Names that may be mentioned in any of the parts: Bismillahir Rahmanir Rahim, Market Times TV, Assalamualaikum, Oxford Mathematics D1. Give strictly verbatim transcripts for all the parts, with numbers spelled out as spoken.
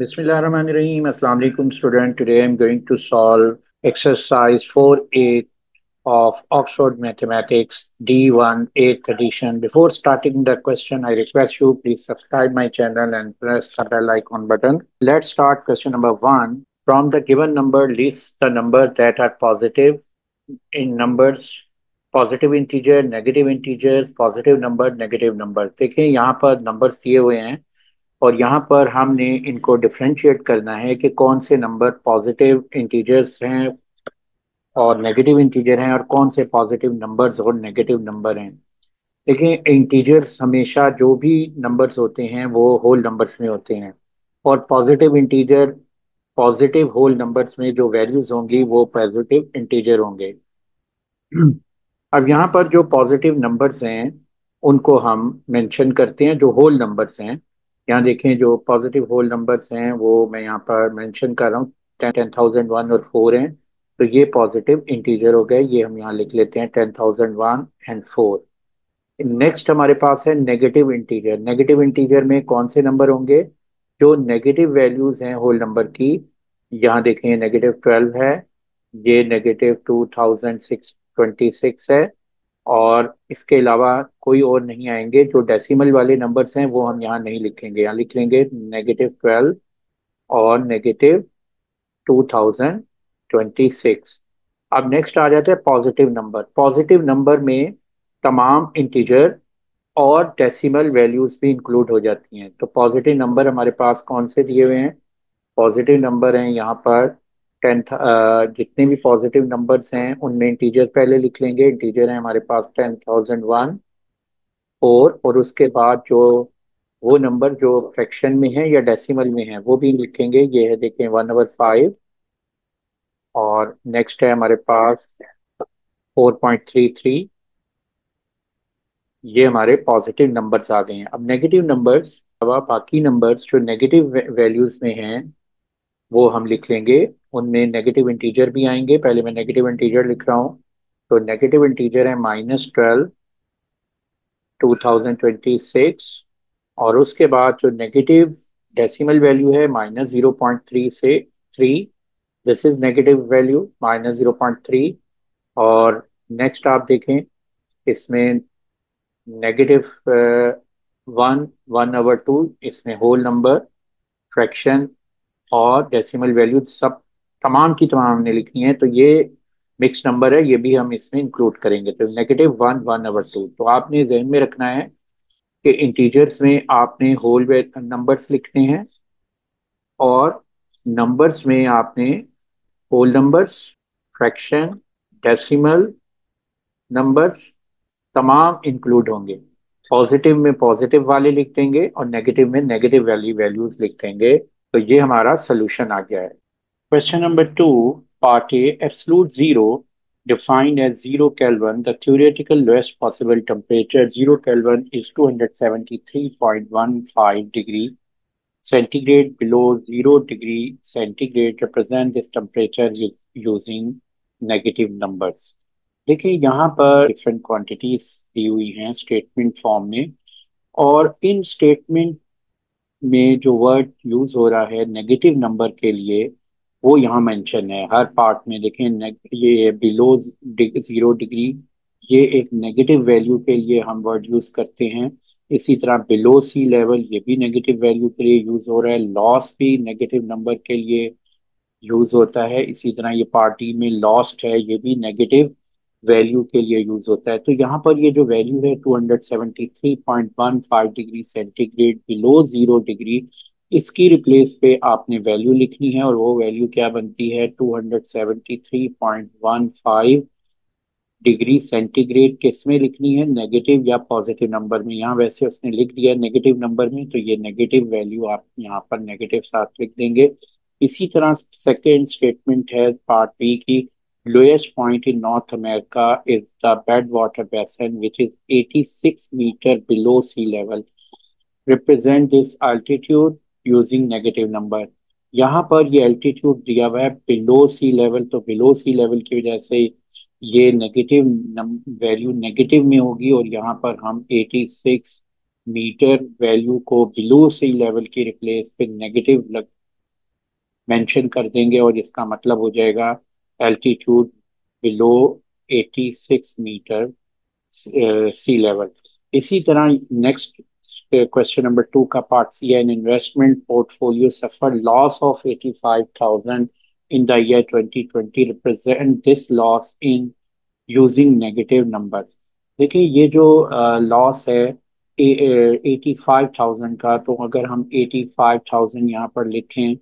Bismillahir Rahmanir Rahim. Assalamualaikum student. Today I am going to solve exercise four A of Oxford Mathematics D one eighth edition. Before starting the question, I request you please subscribe my channel and press the bell icon button. Let's start question number one. From the given number, list the numbers that are positive in numbers, positive integer, negative integers, positive number, negative number. देखिए यहाँ पर numbers दिए हुए हैं और यहाँ पर हमने इनको डिफ्रेंशिएट करना है कि कौन से नंबर पॉजिटिव इंटीजर्स हैं और नेगेटिव इंटीजर हैं और कौन से पॉजिटिव नंबर्स और नेगेटिव नंबर हैं। देखिए इंटीजर्स हमेशा जो भी नंबर्स होते हैं वो होल नंबर्स में होते हैं और positive integer positive whole numbers में जो वैल्यूज़ होंगी वो पॉजिटिव इंटीजर होंगे। अब यहाँ पर जो पॉजिटिव नंबर्स हैं उनको हम मेंशन करते हैं जो होल नंबर्स हैं। यहाँ देखें जो पॉजिटिव होल नंबर्स हैं वो मैं यहाँ पर मेंशन कर रहा हूँ, टेन थाउजेंड वन और फोर हैं तो ये पॉजिटिव इंटीजर हो गए, ये हम यहाँ लिख लेते हैं ten thousand one and four. Next हमारे पास है नेगेटिव इंटीजर। नेगेटिव इंटीजर में कौन से नंबर होंगे? जो नेगेटिव वैल्यूज़ हैं होल नंबर की, यहाँ देखें नेगेटिव ट्वेल्व है, ये negative two thousand six twenty six है और इसके अलावा कोई और नहीं आएंगे। जो डेसिमल वाले नंबर्स हैं वो हम यहाँ नहीं लिखेंगे, यहाँ लिख लेंगे नेगेटिव ट्वेल्व और negative two thousand twenty six. अब नेक्स्ट आ जाता है पॉजिटिव नंबर। पॉजिटिव नंबर में तमाम इंटीजर और डेसिमल वैल्यूज़ भी इंक्लूड हो जाती हैं। तो पॉजिटिव नंबर हमारे पास कौन से दिए हुए हैं? पॉजिटिव नंबर हैं यहाँ पर टेंथ uh, जितने भी पॉजिटिव नंबर्स हैं उनमें इंटीजर पहले लिख लेंगे। इंटीजर हैं हमारे पास टेन थाउजेंड वन फोर और उसके बाद जो वो नंबर जो फ्रैक्शन में है या डेसिमल में है वो भी लिखेंगे। ये है देखें वन ओवर फाइव और नेक्स्ट है हमारे पास फोर पॉइंट थ्री थ्री। ये हमारे पॉजिटिव नंबर्स आ गए हैं। अब नेगेटिव नंबर्स अलावा बाकी नंबर्स जो नेगेटिव वैल्यूज़ में हैं वो हम लिख लेंगे, उनमें नेगेटिव इंटीजर भी आएंगे। पहले मैं नेगेटिव इंटीजर लिख रहा हूँ तो नेगेटिव इंटीजर है minus twelve two thousand twenty six और उसके बाद जो नेगेटिव डेसिमल वैल्यू है माइनस ज़ीरो पॉइंट थ्री से three, this is negative value minus zero point three. और नेक्स्ट आप देखें इसमें negative one one over two, इसमें होल नंबर फ्रैक्शन और डेसिमल वैल्यू सब तमाम की तमाम हमने लिखी हैं तो ये मिक्स नंबर है, ये भी हम इसमें इंक्लूड करेंगे। तो negative one one over two. तो आपने जहन में रखना है कि इंटीजर्स में आपने होल नंबर्स लिखने हैं और नंबर्स में आपने whole numbers fraction decimal numbers तमाम इंक्लूड होंगे। पॉजिटिव में पॉजिटिव वाले लिख देंगे और नेगेटिव में नेगेटिव वाली वैल्यूज लिख देंगे। तो ये हमारा सोल्यूशन आ गया है। Question number two part A, absolute zero defined as zero kelvin, the theoretical lowest possible temperature zero kelvin is two seven three point one five degree centigrade below zero degree centigrade, represent this temperature using negative numbers. देखिए यहाँ पर different quantities दी हुई हैं statement form में और इन statement में जो word use हो रहा है नेगेटिव नंबर के लिए वो यहाँ मेंशन है हर पार्ट में। देखें ये बिलो ज़ीरो डिग्री, ये एक नेगेटिव वैल्यू के लिए हम वर्ड यूज़ करते हैं। इसी तरह बिलो सी लेवल, ये भी नेगेटिव वैल्यू के लिए यूज़ हो रहा है। लॉस भी नेगेटिव नंबर के लिए यूज़ होता है। इसी तरह ये पार्टी में लॉस्ट है, ये भी नेगेटिव वैल्यू के लिए यूज़ होता है। तो यहाँ पर ये जो वैल्यू है two seven three point one five degree centigrade below zero degree, इसकी रिप्लेस पे आपने वैल्यू लिखनी है और वो वैल्यू क्या बनती है two seven three point one five degree centigrade. किस में लिखनी है, नेगेटिव या पॉजिटिव नंबर में? यहाँ वैसे उसने लिख दिया नेगेटिव नंबर में तो ये नेगेटिव वैल्यू आप यहाँ पर नेगेटिव साथ लिख देंगे। इसी तरह सेकेंड स्टेटमेंट है पार्ट बी की, lowest point in North America is the Badwater Basin which is eighty-six meter below sea level, represent this altitude using negative number। यहाँ पर ये altitude दिया हुआ है below sea level तो below sea level की वजह से ये negative value negative में होगी और यहाँ पर हम eighty-six meter value को below sea level की replace पे negative लग मेंशन कर देंगे और इसका मतलब हो जाएगा एल्टीट्यूड बिलो छियासी मीटर सी लेवल। इसी तरह नेक्स्ट क्वेश्चन नंबर टू का पार्ट सी है, an investment portfolio suffer loss of eighty five thousand in the year twenty twenty, represent this loss in using negative numbers। देखिए ये जो loss uh, है eighty five thousand का, तो अगर हम एटी फाइव थाउजेंड यहाँ पर लिखें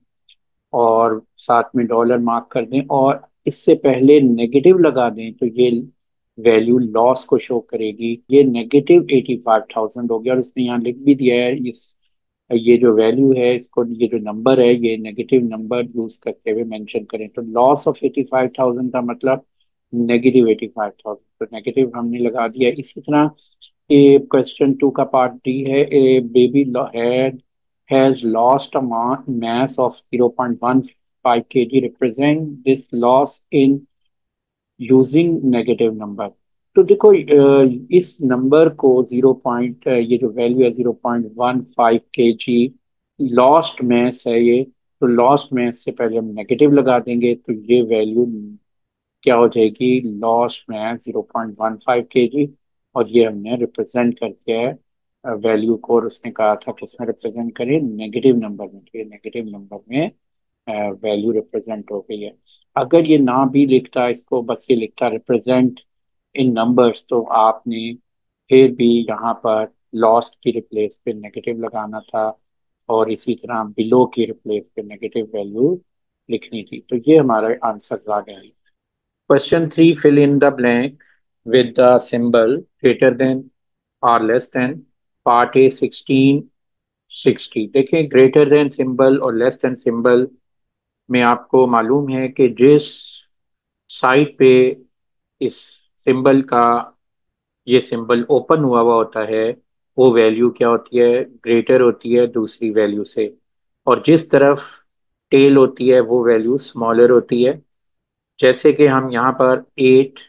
और साथ में डॉलर मार्क कर दें और इससे पहले नेगेटिव लगा दें तो ये वैल्यू लॉस को शो करेगी। ये नेगेटिव एटी फाइव थाउजेंड हो गया और इसने यहाँ लिख भी दिया है इस ये जो वैल्यू है इसको, ये जो नंबर है ये नेगेटिव नंबर यूज करते हुए मेंशन करें। तो loss of eighty five thousand का मतलब नेगेटिव एटी फाइव थाउजेंड, तो नेगेटिव हमने लगा दिया। इसी तरह ये क्वेश्चन टू का पार्ट डी है, a baby had has lost a mass of zero point one five KG, represent this loss in using negative number. तो देखो इस नंबर को जीरो पॉइंट ये जो वैल्यू है zero point one five K जी lost mess है ये, तो लॉस्ट मैस से पहले हम नेगेटिव लगा देंगे तो ये वैल्यू क्या हो जाएगी, lost mass zero point one five K G. और ये हमने रिप्रेजेंट कर दिया है वैल्यू को और उसने कहा था कि इसमें रिप्रेजेंट करें नेगेटिव नंबर में, तो ये नेगेटिव नंबर में वैल्यू रिप्रेजेंट हो गई है। अगर ये ना भी लिखता इसको, बस ये लिखता रिप्रेजेंट इन नंबर्स, तो आपने फिर भी यहाँ पर लॉस्ट की रिप्लेस पे नेगेटिव लगाना था और इसी तरह बिलो की रिप्लेस पे नेगेटिव वैल्यू लिखनी थी। तो ये हमारा आंसर आ गया। Question three, fill in the blank with the symbol greater than और less than, part A sixteen sixty. देखें ग्रेटर देन सिंबल और लेस देन सिंबल में आपको मालूम है कि जिस साइड पे इस सिंबल का ये सिंबल ओपन हुआ हुआ होता है वो वैल्यू क्या होती है, ग्रेटर होती है दूसरी वैल्यू से, और जिस तरफ टेल होती है वो वैल्यू स्मॉलर होती है। जैसे कि हम यहाँ पर eight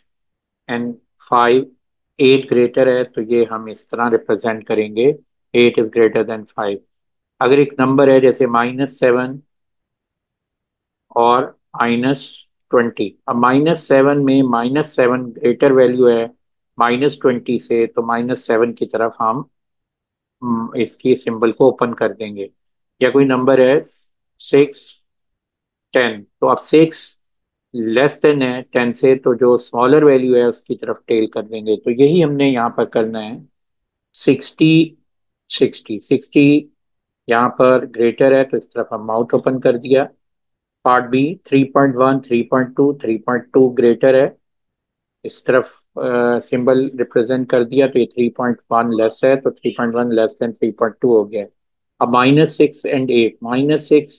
and five, eight greater है तो ये हम इस तरह रिप्रेजेंट करेंगे eight is greater than five. अगर एक नंबर है जैसे माइनस सेवन और माइनस ट्वेंटी, अब माइनस सेवन में माइनस सेवन ग्रेटर वैल्यू है माइनस ट्वेंटी से, तो माइनस सेवन की तरफ हम इसकी सिंबल को ओपन कर देंगे। या कोई नंबर है सिक्स टेन, तो अब सिक्स लेस देन है टेन से, तो जो स्मॉलर वैल्यू है उसकी तरफ टेल कर देंगे। तो यही हमने यहाँ पर करना है, सिक्सटी सिक्सटी सिक्सटी यहाँ पर ग्रेटर है तो इस तरफ हम माउथ ओपन कर दिया। Part B three point one, three point two, three point two greater है, इस तरफ सिंबल uh, रिप्रेजेंट कर दिया तो ये थ्री पॉइंट वन लेस है, तो three point one less than three point two हो गया। अब minus six and eight, minus six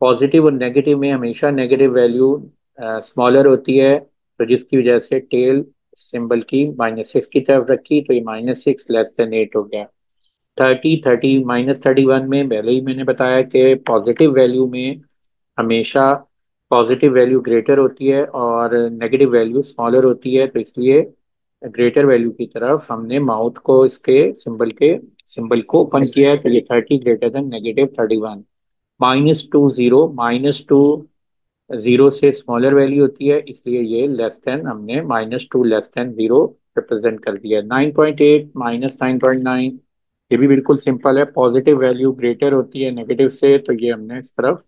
positive और नेगेटिव में हमेशा नेगेटिव वैल्यू स्मॉलर uh, होती है, तो जिसकी वजह से टेल सिंबल की माइनस सिक्स की तरफ रखी तो ये minus six less than eight हो गया। Thirty thirty minus thirty one में पहले ही मैंने बताया कि पॉजिटिव वैल्यू में हमेशा पॉजिटिव वैल्यू ग्रेटर होती है और नेगेटिव वैल्यू स्मॉलर होती है, तो इसलिए ग्रेटर वैल्यू की तरफ हमने माउथ को इसके सिंबल के सिंबल को ओपन किया है। तो ये thirty greater than negative thirty one. Minus two zero, minus two zero से स्मॉलर वैल्यू होती है इसलिए ये लेस देन, हमने minus two less than zero represent कर दिया। Nine point eight minus nine point nine ये भी बिल्कुल सिंपल है, पॉजिटिव वैल्यू ग्रेटर होती है नेगेटिव से, तो ये हमने इस तरफ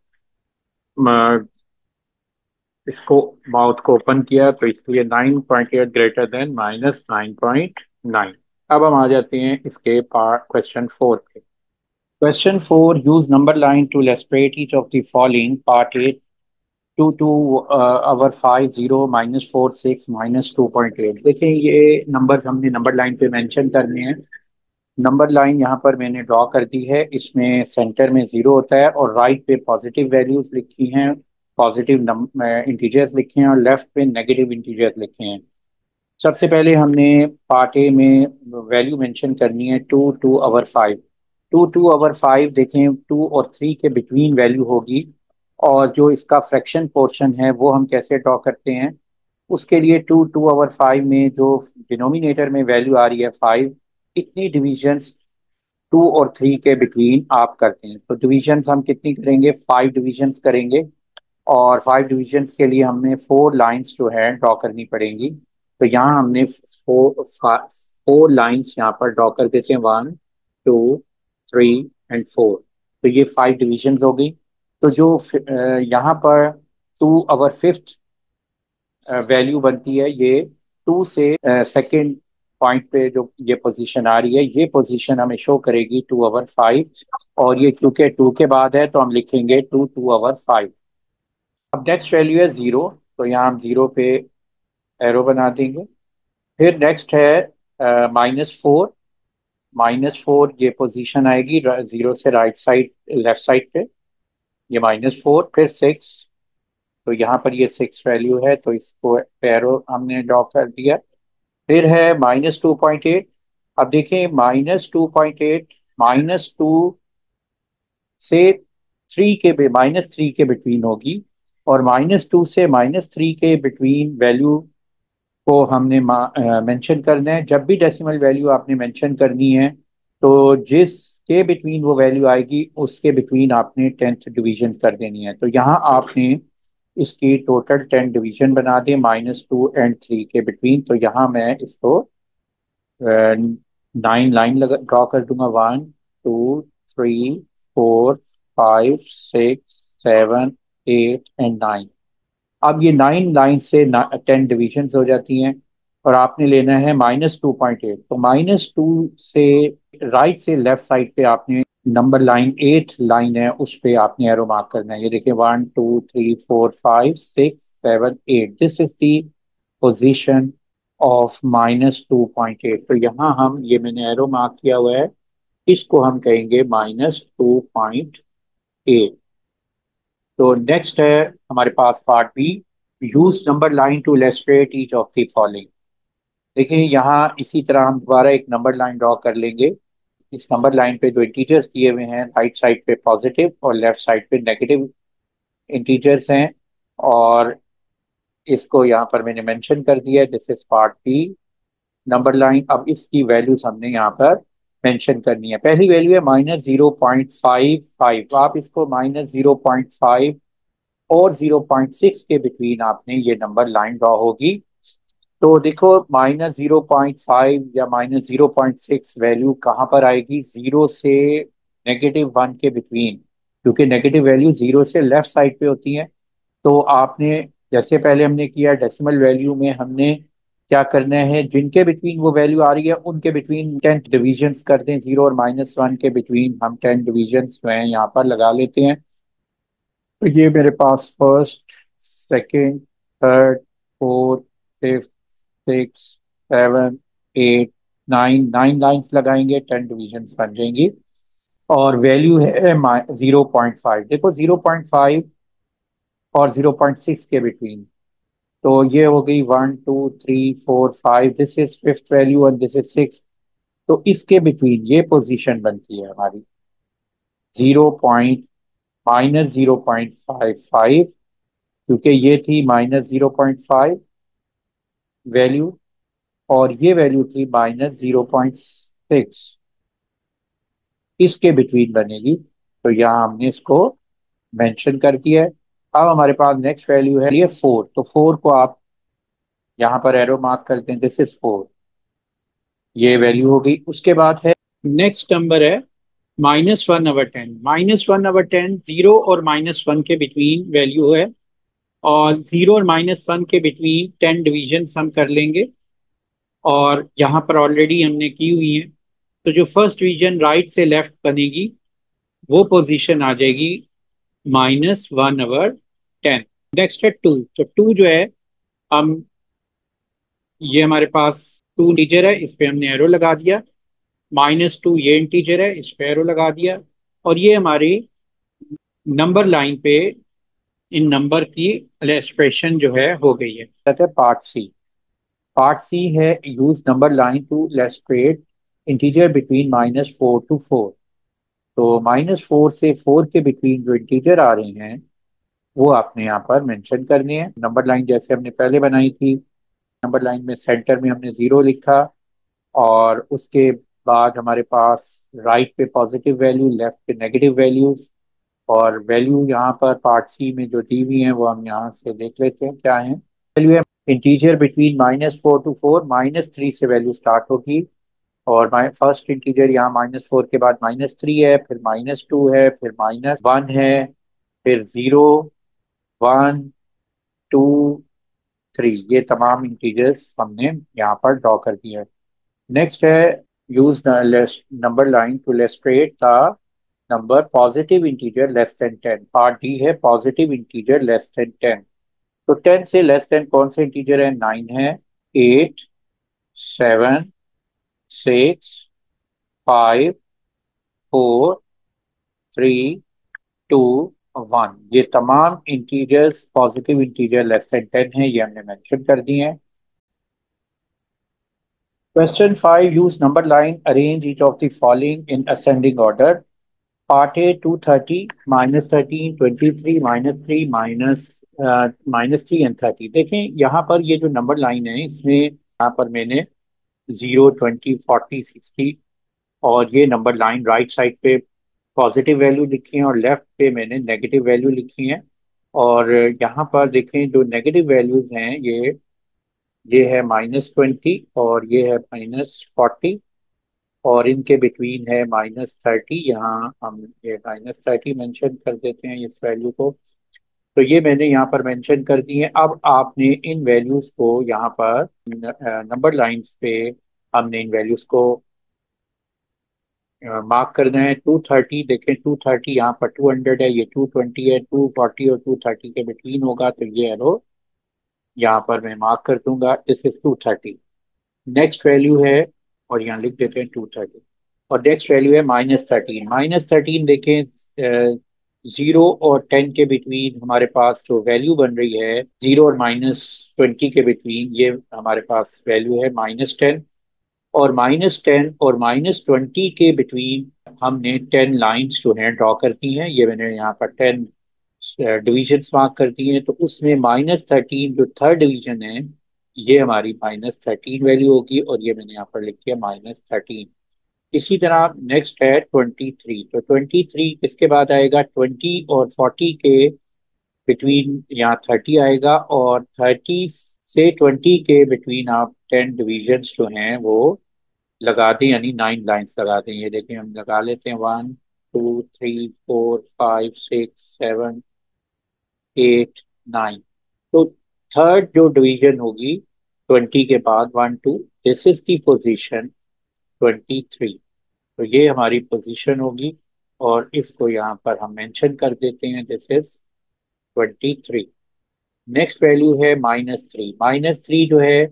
इसको माउथ को ओपन किया तो इसलिए nine point eight greater than minus nine point nine. अब हम आ जाते हैं इसके पार्ट क्वेश्चन फोर पे। Question four, use number line to illustrate each of the following, part A two two over five zero minus four six minus two point eight. देखें ये number हमने नंबर लाइन पे mention करने हैं। Number line यहाँ पर मैंने draw कर दी है, इसमें सेंटर में ज़ीरो होता है और राइट पे पॉजिटिव वैल्यूज़ लिखी हैं, पॉजिटिव इंटीजर्स लिखे हैं और लेफ्ट पे नेगेटिव इंटीजर्स लिखे हैं। सबसे पहले हमने पार्ट ए में वैल्यू मेंशन करनी है two two over five. Two two over five देखें टू और थ्री के बिटवीन वैल्यू होगी और जो इसका फ्रैक्शन पोर्शन है वो हम कैसे ड्रॉ करते हैं, उसके लिए टू टू अवर फाइव में जो डिनोमिनेटर में वैल्यू आ रही है फाइव, इतनी डिवीजन्स टू और थ्री के बिटवीन आप करते हैं। तो डिविजन्स हम कितनी करेंगे, फाइव डिविजन्स करेंगे और फाइव डिविजन्स के लिए हमने फोर लाइंस जो है ड्रॉ करनी पड़ेंगी। तो यहाँ हमने फोर फोर लाइंस यहाँ पर ड्रॉ कर देते हैं, one two three and four. तो ये फाइव डिविजन्स हो गई। तो जो यहाँ पर टू अवर फिफ्थ वैल्यू बनती है, ये टू से सेकेंड पॉइंट पे जो ये पोजीशन आ रही है, ये पोजीशन हमें शो करेगी टू अवर फाइव, और ये क्योंकि टू के बाद है तो हम लिखेंगे टू टू अवर फाइव। अब नेक्स्ट वैल्यू है ज़ीरो, तो यहाँ हम ज़ीरो पे एरो बना देंगे। फिर नेक्स्ट है माइनस फोर, माइनस फोर ये पोजीशन आएगी ज़ीरो से राइट साइड लेफ्ट साइड पे, ये माइनस फोर। फिर सिक्स, तो यहाँ पर ये सिक्स वैल्यू है तो इसको एरो हमने ड्रॉ कर दिया। फिर है माइनस टू पॉइंट एट। अब देखें minus two point eight minus two से थ्री के माइनस थ्री के बिटवीन होगी, और माइनस टू से माइनस थ्री के बिटवीन वैल्यू को हमने मेंशन करना है। जब भी डेसिमल वैल्यू आपने मेंशन करनी है तो जिसके बिटवीन वो वैल्यू आएगी उसके बिटवीन आपने टेंथ डिवीजन कर देनी है। तो यहाँ आपने इसकी टोटल टेन डिवीजन बना दें माइनस टू एंड थ्री के बिटवीन। तो यहाँ मैं इसको नाइन लाइन लगा ड्रॉ कर दूंगा, one two three four five six seven eight and nine. अब ये नाइन लाइन से टेन डिवीजन हो जाती हैं, और आपने लेना है माइनस टू पॉइंट एट। तो माइनस टू से राइट से लेफ्ट साइड पे आपने नंबर लाइन एट लाइन है उस पे आपने एरो मार्क करना है। ये देखिए one two three four five six seven eight, this is the position of minus two point eight. तो यहाँ हम ये मैंने एरो मार्क किया हुआ है, इसको हम कहेंगे माइनस टू पॉइंट एट। तो नेक्स्ट है हमारे पास part B, use number line to illustrate each of the following. देखिए यहाँ इसी तरह हम दोबारा एक नंबर लाइन ड्रॉ कर लेंगे। इस नंबर लाइन पे दो इंटीजर्स दिए हुए हैं, राइट साइड पे पॉजिटिव और लेफ्ट साइड पे नेगेटिव इंटीजर्स हैं, और इसको यहाँ पर मैंने मेंशन कर दिया है, this is part B number line. अब इसकी वैल्यूज हमने यहाँ पर मेंशन करनी है। पहली वैल्यू है minus zero point five five. आप इसको माइनस जीरो पॉइंट फाइव और जीरो पॉइंट सिक्स के बिटवीन आपने ये नंबर लाइन ड्रॉ होगी। तो देखो माइनस जीरो पॉइंट फाइव या minus zero point six value कहाँ पर आएगी, जीरो से नेगेटिव वन के बिटवीन, क्योंकि नेगेटिव वैल्यू जीरो से लेफ्ट साइड पे होती है। तो आपने जैसे पहले हमने किया डेसिमल वैल्यू में हमने क्या करना है, जिनके बिटवीन वो वैल्यू आ रही है उनके बिटवीन टेन डिवीजन्स कर दें। जीरो और माइनस वन के बिटवीन हम टेन डिवीजन्स जो हैं यहाँ पर लगा लेते हैं। तो ये मेरे पास first second third fourth fifth six seven eight nine, nine lines लगाएंगे, टेन डिवीजन्स बन जाएंगी, और वैल्यू है जीरो पॉइंट फाइव। देखो जीरो पॉइंट फाइव और जीरो पॉइंट सिक्स के बिटवीन, तो ये हो गई one two three four five, this is fifth value and this is six. तो इसके बिटवीन ये पोजीशन बनती है हमारी zero point minus zero point five five, क्योंकि ये थी minus zero point five value और ये वैल्यू थी माइनस जीरो पॉइंट सिक्स, इसके बिटवीन बनेगी। तो यहाँ हमने इसको मेंशन कर दिया है। अब हमारे पास नेक्स्ट वैल्यू है ये फोर, तो फोर को आप यहाँ पर एरो मार्क करते हैं, दिस इज फोर, ये वैल्यू हो गई। उसके बाद है नेक्स्ट नंबर है minus one over ten. Minus one over ten zero और माइनस वन के बिटवीन वैल्यू है, और जीरो और माइनस वन के बिटवीन टेन डिवीजन हम कर लेंगे, और यहाँ पर ऑलरेडी हमने की हुई है। तो जो फर्स्ट डिवीजन राइट से लेफ्ट बनेगी वो पोजीशन आ जाएगी minus one over ten. Next है टू, तो टू जो है हम ये हमारे पास टू इंटीजर है, इस पे हमने एरो लगा दिया, माइनस टू ये इंटीजर है, इस पे एरो लगा दिया, और ये हमारी नंबर लाइन पे इन नंबर की इलस्ट्रेशन जो है हो गई है। पार्ट सी, पार्ट सी है use number line to illustrate integer between minus four to four. तो माइनस फोर से फोर के बिटवीन जो इंटीजर आ रहे हैं वो आपने यहाँ पर मेंशन करने हैं। नंबर लाइन जैसे हमने पहले बनाई थी, नंबर लाइन में सेंटर में हमने जीरो लिखा और उसके बाद हमारे पास राइट पे पॉजिटिव वैल्यू, लेफ्ट पे नेगेटिव वैल्यूज, और वैल्यू यहाँ पर पार्ट सी में जो दी हुई है वो हम यहाँ से देख लेते हैं क्या है। वैल्यू है integer between minus four to four, minus three से वैल्यू स्टार्ट होगी और फर्स्ट इंटीजर यहाँ माइनस फोर के बाद माइनस थ्री है, फिर माइनस टू है, फिर माइनस वन है, फिर ज़ीरो, वन, टू, थ्री, ये तमाम इंटीजर्स हमने यहाँ पर ड्रॉ कर दिए हैं। नेक्स्ट है use number line to illustrate the number positive integer less than ten. Part D है positive integer less than ten. तो टेन से लेस देन कौन से इंटीजर है? नाइन है, eight, seven, six, five, four, three, two, one, ये तमाम integers positive integer less than ten है, ये हमने मेंशन कर दिए हैं। Question five use number line arrange each of the following in ascending order. Part A two thirty, minus thirteen, twenty three, minus three, minus minus three and thirty. देखें यहाँ पर ये जो नंबर लाइन है इसमें यहाँ पर मैंने जीरो, ट्वेंटी, फोर्टी, सिक्सटी और ये नंबर लाइन राइट साइड पे पॉजिटिव वैल्यू लिखी है और लेफ्ट पे मैंने नेगेटिव वैल्यू लिखी है। और यहाँ पर देखें जो नेगेटिव वैल्यूज हैं ये ये है माइनस ट्वेंटी और ये है माइनस फोर्टी और इनके बिटवीन है माइनस थर्टी। यहाँ हम ये माइनस थर्टी मेंशन कर देते हैं इस वैल्यू को, तो ये मैंने यहाँ पर मेंशन कर दी है। अब आपने इन वैल्यूज़ को यहाँ पर नंबर लाइन्स पे हमने इन वैल्यूज़ को मार्क करना है। टू थर्टी देखें, टू थर्टी यहाँ पर टू हंड्रेड है, ये टू ट्वेंटी है, टू फोर्टी और टू थर्टी के बिटवीन होगा, तो ये एरो यहाँ पर मैं मार्क कर दूंगा। This is two thirty. Next value है और यहाँ लिख देते हैं टू थर्टी और नेक्स्ट वैल्यू है माइनस थर्टीन। माइनस थर्टीन देखें, जीरो और टेन के बिटवीन हमारे पास जो वैल्यू बन रही है, जीरो और माइनस ट्वेंटी के बिटवीन ये हमारे पास वैल्यू है माइनस टेन, और माइनस टेन और माइनस ट्वेंटी के बिटवीन हमने टेन लाइंस जो हैं ड्रॉ कर दी हैं। ये मैंने यहाँ पर टेन डिवीजन्स मार्क कर दी हैं, तो उसमें माइनस थर्टीन जो थर्ड डिवीजन है ये हमारी माइनस थर्टीन वैल्यू होगी और ये मैंने यहाँ पर लिख दिया माइनस थर्टीन। इसी तरह नेक्स्ट है ट्वेंटी थ्री। तो ट्वेंटी थ्री किसके बाद आएगा? ट्वेंटी और फोर्टी के बिटवीन यहाँ थर्टी आएगा और थर्टी से ट्वेंटी के बिटवीन आप टेन डिवीजन्स जो हैं वो लगा दें, यानी नाइन लाइंस लगा दें। ये देखें हम लगा लेते हैं, one, two, three, four, five, six, seven, eight, nine. तो थर्ड जो डिवीजन होगी ट्वेंटी के बाद वन, टू, दिस इज की पोजीशन ट्वेंटी थ्री, तो ये हमारी पोजीशन होगी और इसको यहाँ पर हम मेंशन कर देते हैं, this is twenty three. Next value है माइनस थ्री। माइनस थ्री जो है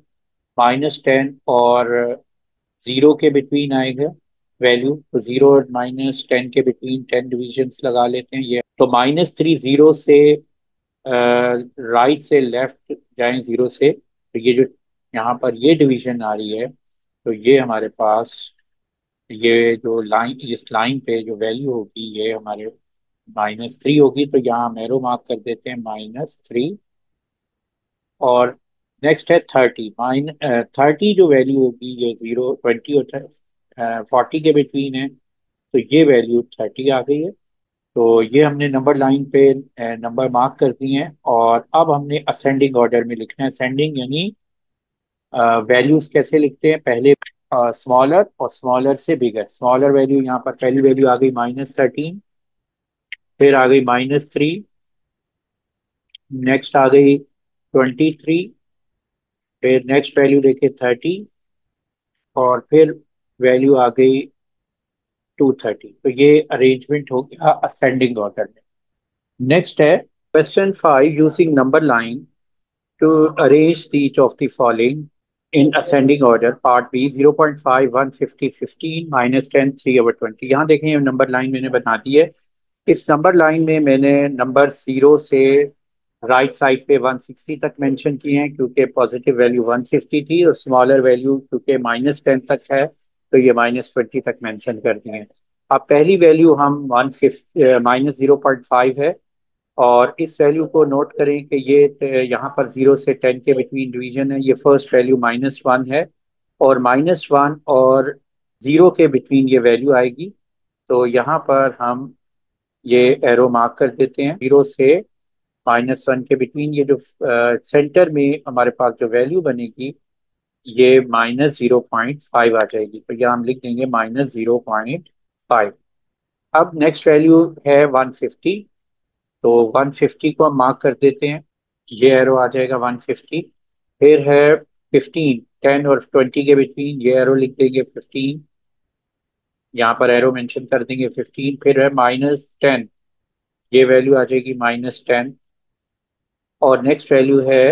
माइनस टेन और ज़ीरो के बिटवीन आएगा वैल्यू, तो ज़ीरो और माइनस टेन के बिटवीन टेन डिवीजन्स लगा लेते हैं। ये तो माइनस थ्री ज़ीरो से राइट से लेफ्ट जाएं ज़ीरो से, तो ये जो यहाँ पर ये डिवीजन आ रही है तो ये हमारे पास ये जो लाइन इस लाइन पे जो वैल्यू होगी ये हमारे माइनस थ्री होगी, तो यहाँ हम एरो मार्क कर देते हैं माइनस थ्री। और नेक्स्ट है थर्टी। माइन थर्टी जो वैल्यू होगी ये जीरो, ट्वेंटी और फोर्टी के बिटवीन है, तो ये वैल्यू थर्टी आ गई है। तो ये हमने नंबर लाइन पे नंबर मार्क कर दिए हैं और अब हमने असेंडिंग ऑर्डर में लिखना है। असेंडिंग यानी वैल्यूज कैसे लिखते हैं, पहले स्मॉलर और स्मॉलर से बिगर। स्मॉलर वैल्यू यहाँ पर पहली वैल्यू आ गई माइनस थर्टीन, फिर आ गई माइनस थ्री, नेक्स्ट आ गई ट्वेंटी थ्री, फिर नेक्स्ट वैल्यू देखे थर्टी और फिर वैल्यू आ गई टू थर्टी। तो ये अरेंजमेंट हो गया असेंडिंग ऑर्डर में। नेक्स्ट है question five using number line to arrange each of the following in ascending order. Part B zero point five, one fifty, fifteen, minus ten, three over twenty. यहाँ देखें ये number line मैंने बना दी है। इस number line में मैंने number zero से राइट right साइड पे वन सिक्सटी तक मेंशन किए हैं क्योंकि पॉजिटिव वैल्यू वन फिफ्टी थी और स्मॉलर वैल्यू क्योंकि माइनस टेन तक है तो ये माइनस ट्वेंटी तक मेंशन कर दिए हैं। अब पहली वैल्यू हम one fifty minus zero point five है और इस वैल्यू को नोट करें कि ये यहाँ पर ज़ीरो से टेन के बिटवीन डिवीजन है। ये फर्स्ट वैल्यू माइनस वन है और माइनस वन और जीरो के बिटवीन ये वैल्यू आएगी, तो यहाँ पर हम ये एरो मार्क कर देते हैं। जीरो से माइनस वन के बिटवीन ये जो सेंटर में हमारे पास जो वैल्यू बनेगी ये माइनस जीरो पॉइंट फाइव आ जाएगी, तो यहाँ हम लिख देंगे माइनस जीरो पॉइंट फाइव। अब नेक्स्ट वैल्यू है वन फिफ्टी, तो वन फिफ्टी को हम मार्क कर देते हैं, ये एरो आ जाएगा वन फिफ्टी। फिर है फिफ्टीन, टेन और ट्वेंटी के बिटवीन ये एरो लिख देंगे फिफ्टीन, यहाँ पर एरो मेंशन कर देंगे फिफ्टीन। फिर है माइनस टेन, ये वैल्यू आ जाएगी माइनस टेन। और नेक्स्ट वैल्यू है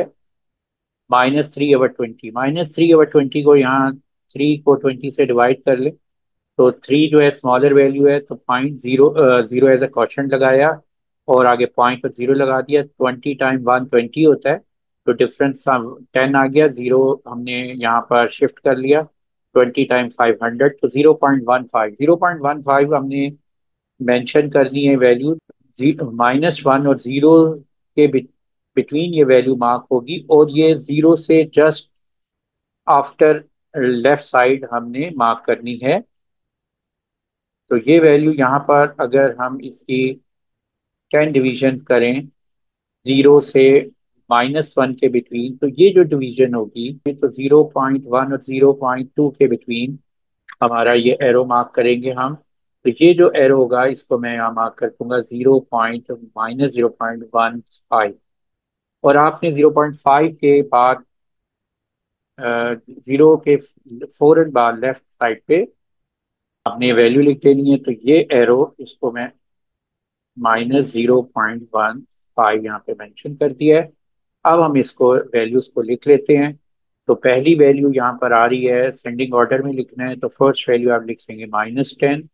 minus three over twenty. Minus three over twenty को यहाँ थ्री को ट्वेंटी से डिवाइड कर ले, तो थ्री जो है स्मॉलर वैल्यू है, तो point zero zero as a quotient लगाया और आगे पॉइंट पर जीरो लगा दिया। ट्वेंटी टाइम वन ट्वेंटी होता है, तो डिफरेंस टेन आ गया, जीरो हमने यहाँ पर शिफ्ट कर लिया। ट्वेंटी टाइम फाइव हंड्रेड तो zero point one five zero point one five हमने मेंशन करनी है वैल्यू। माइनस वन और जीरो के बिटवीन ये वैल्यू मार्क होगी, और ये जीरो से जस्ट आफ्टर लेफ्ट साइड हमने मार्क करनी है। तो ये वैल्यू यहाँ पर अगर हम इसकी टेन डिवीजन करें जीरो से माइनस वन के बिटवीन, तो ये जो डिवीजन होगी तो जीरो पॉइंट वन और जीरो पॉइंट टू के बिटवीन हमारा ये एरो मार्क करेंगे हम। तो ये जो एरो होगा इसको मैं यहाँ मार्क कर दूंगा zero point minus zero point one five. और आपने जीरो पॉइंट फाइव के बाद जीरो के फौरन बाद लेफ्ट साइड पे आपने वैल्यू लिख देनी है। तो ये एरो इसको मैं minus zero point one five यहाँ पे मेंशन कर दिया है। अब हम इसको वैल्यूज को लिख लेते हैं। तो पहली वैल्यू यहाँ पर आ रही है, सेंडिंग ऑर्डर में लिखना है, तो फर्स्ट वैल्यू आप लिख लेंगे माइनस टेन,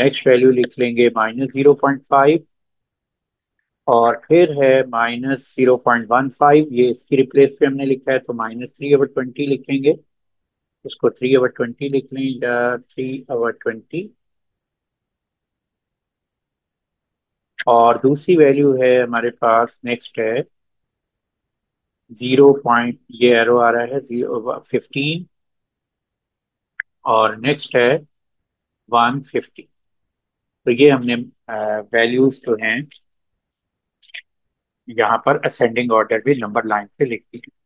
नेक्स्ट वैल्यू लिख लेंगे माइनस जीरो पॉइंट फाइव, और फिर है minus zero point one five, ये इसकी रिप्लेस पे हमने लिखा है, तो माइनस थ्री ओवर ट्वेंटी लिखेंगे, इसको थ्री ओवर ट्वेंटी लिख लें या थ्री ओवर ट्वेंटी। और दूसरी वैल्यू है हमारे पास नेक्स्ट है जीरो पॉइंट ये एरो आ रहा है जीरो फिफ्टीन, और नेक्स्ट है वन फिफ्टी। तो ये हमने वैल्यूज जो हैं यहाँ पर असेंडिंग ऑर्डर भी नंबर लाइन से लिख दी।